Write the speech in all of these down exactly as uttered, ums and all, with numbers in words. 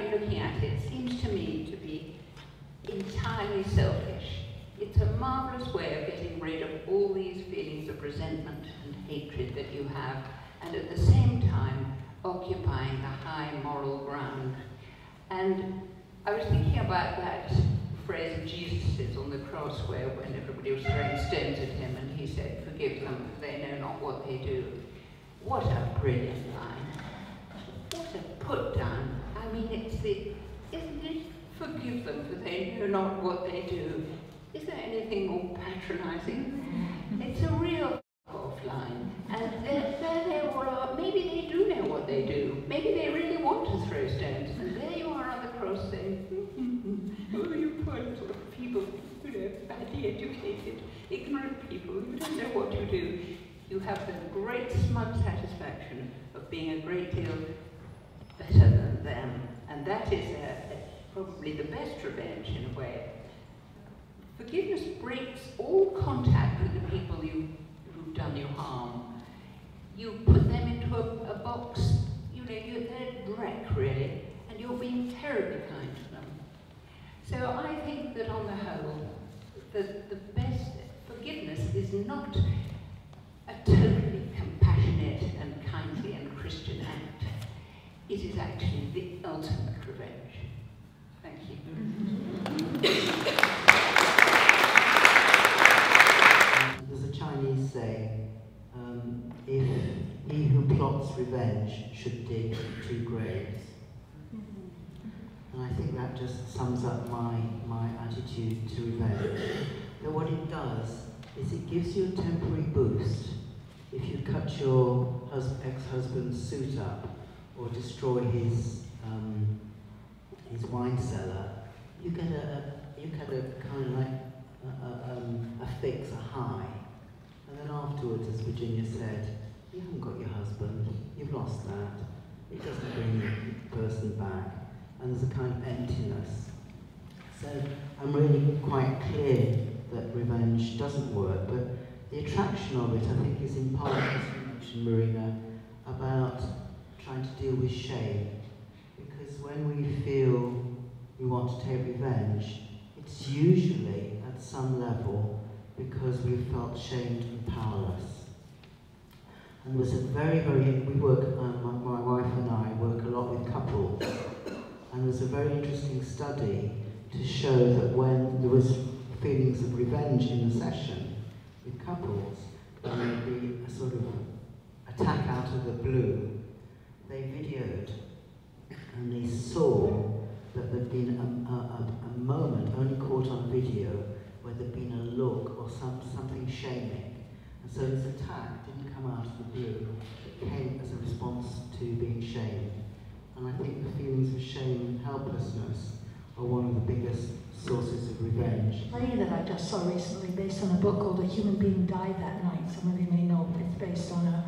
been looking at it, it seems to me to be entirely selfish. It's a marvelous way of getting rid of all these feelings of resentment and hatred that you have, and at the same time occupying the high moral ground. And I was thinking about that phrase of Jesus's on the cross, where when everybody was throwing stones at him and he said, "Forgive them, for they know not what they do." What a brilliant line. What a put down. I mean, it's the, isn't it? Forgive them, for they know not what they do. Is there anything more patronizing? It's a real off line. And there, there they were, maybe they do know what they do. Maybe they really want to throw stones. And there you are on the cross saying, "Oh, you poor little people, you know, badly educated, ignorant people, you don't know what you do." You have the great smug satisfaction of being a great deal better than them. And that is a, a, probably the best revenge in a way. Forgiveness breaks all contact with the people you, who've done you harm. You put them into a, a box, you know, you're their wreck really, and you're being terribly kind to them. So I think that on the whole, the, the best forgiveness is not a totally compassionate and kindly and Christian act. It is actually the ultimate revenge. Thank you. There's a Chinese saying, um, if he who plots revenge should dig two graves. And I think that just sums up my, my attitude to revenge. That what it does is it gives you a temporary boost. If you cut your hus ex-husband's suit up or destroy his um, his wine cellar, you get a you get a kind of like a, a, um, a fix, a high, and then afterwards, as Virginia said, you haven't got your husband, you've lost that. It doesn't bring the person back, and there's a kind of emptiness. So I'm really quite clear that revenge doesn't work, but the attraction of it, I think, is in part, as you mentioned, Marina, about trying to deal with shame. Because when we feel we want to take revenge, it's usually at some level because we've felt shamed and powerless. And there was a very, very, we work, um, my wife and I work a lot with couples, and there's a very interesting study to show that when there was feelings of revenge in a session with couples, and there would be a sort of attack out of the blue, they videoed and they saw that there'd been a, a, a moment only caught on video where there'd been a look or some, something shaming. And so this attack didn't come out of the blue, it came as a response to being shamed. And I think the feelings of shame and helplessness are one of the biggest sources of revenge. A play that I just saw recently based on a book called A Human Being Died That Night. Some of you may know it's based on a,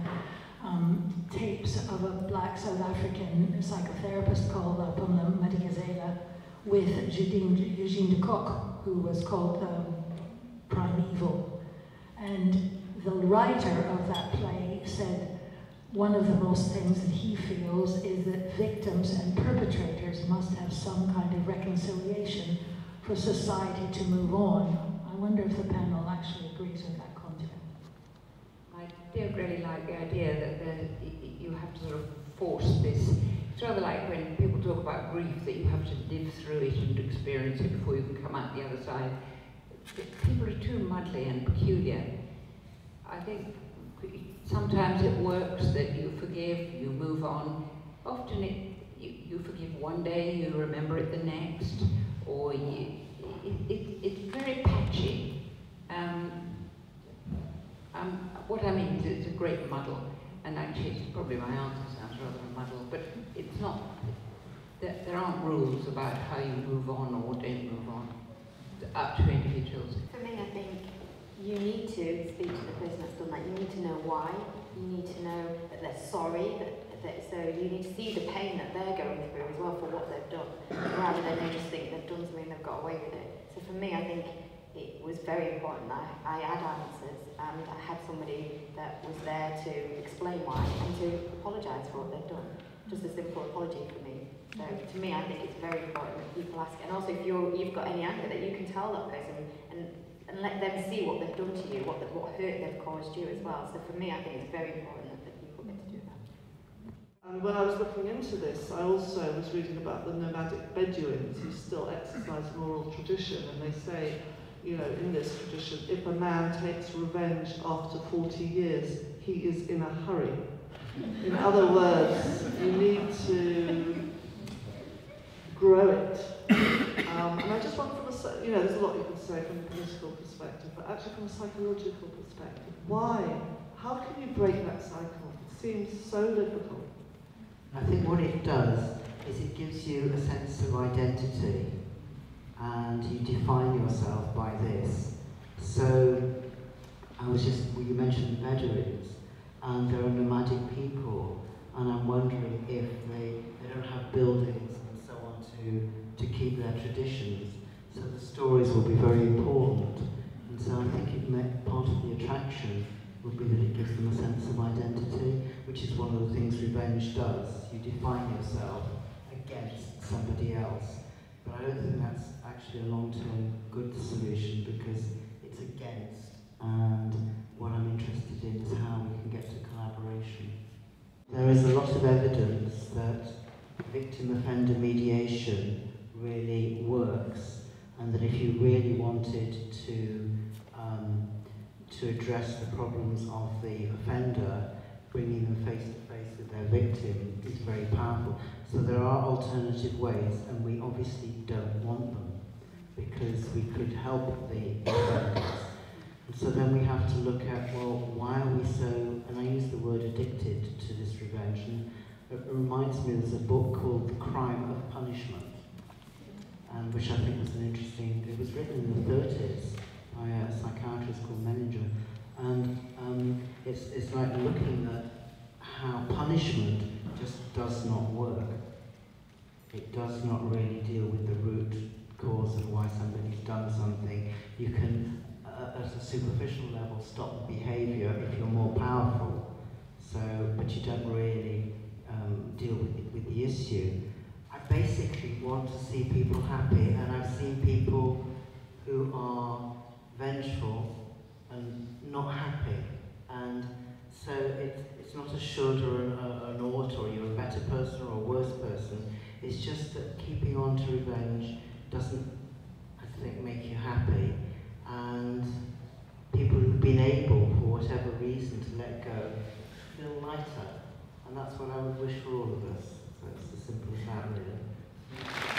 um, tapes of a black South African psychotherapist called uh, Pumla Madikizela with Eugene de Koch, who was called um, Prime Evil. And the writer of that play said one of the most things that he feels is that victims and perpetrators must have some kind of reconciliation for society to move on. I wonder if the panel actually agrees with that concept. I don't really like the idea that the, you have to sort of force this. It's rather like when people talk about grief, that you have to live through it and experience it before you can come out the other side. People are too muddly and peculiar. I think sometimes it works that you forgive, you move on. Often it, you, you forgive one day, you remember it the next. Or you, it, it, it's very patchy. Um, um, what I mean is it's a great muddle, and actually it's probably my answer sounds rather a muddle, but it's not, there, there aren't rules about how you move on or don't move on, it's up to individuals. For me, I think you need to speak to the person that's done that, you need to know why, you need to know that they're sorry, that so you need to see the pain that they're going through as well for what they've done, rather than they just think they've done something and they've got away with it. So for me, I think it was very important that I had answers and I had somebody that was there to explain why and to apologise for what they've done. Just a simple apology for me. So to me, I think it's very important that people ask, and also if you're, you've got any anger, that you can tell that person and, and let them see what they've done to you, what, the, what hurt they've caused you as well. So for me, I think it's very important that, that people get to do that. And when I was looking into this, I also was reading about the nomadic Bedouins who still exercise an oral tradition, and they say, you know, in this tradition, if a man takes revenge after forty years, he is in a hurry. In other words, you need to grow it. Um, and I just want from a, you know, there's a lot you can say from a political perspective, but actually from a psychological perspective, why? How can you break that cycle? It seems so difficult. I think what it does is it gives you a sense of identity, and you define yourself by this. So, I was just, well, you mentioned the Bedouins, and they're a nomadic people, and I'm wondering if they, they don't have buildings and so on to, to keep their traditions, so the stories will be very important. And so I think it meant part of the attraction would be that it gives them a sense of identity, which is one of the things revenge does. You define yourself against somebody else. But I don't think that's actually a long-term good solution, because it's against, and what I'm interested in is how we can get to collaboration. There is a lot of evidence that victim-offender mediation really works, and that if you really wanted to, um, to address the problems of the offender, bringing them face-to-face with their victim is very powerful. So there are alternative ways, and we obviously don't want them, because we could help the offenders. So then we have to look at, well, why are we so, and I use the word addicted to this revenge, and it reminds me there's a book called The Crime of Punishment, and which I think was an interesting, it was written in the thirties by a psychiatrist called Menninger, and um, it's, it's like looking at how punishment just does not work. It does not really deal with the root cause of why somebody's done something. You can, at a superficial level, stop behaviour if you're more powerful. So, but you don't really um, deal with the, with the issue. I basically want to see people happy, and I've seen people who are vengeful and not happy. And so it, it's not a should or an, a, an ought, or you're a better person or a worse person. It's just that keeping on to revenge doesn't, I think, make you happy. And people who've been able, for whatever reason, to let go, feel lighter. And that's what I would wish for all of us. So it's as simple as that, really.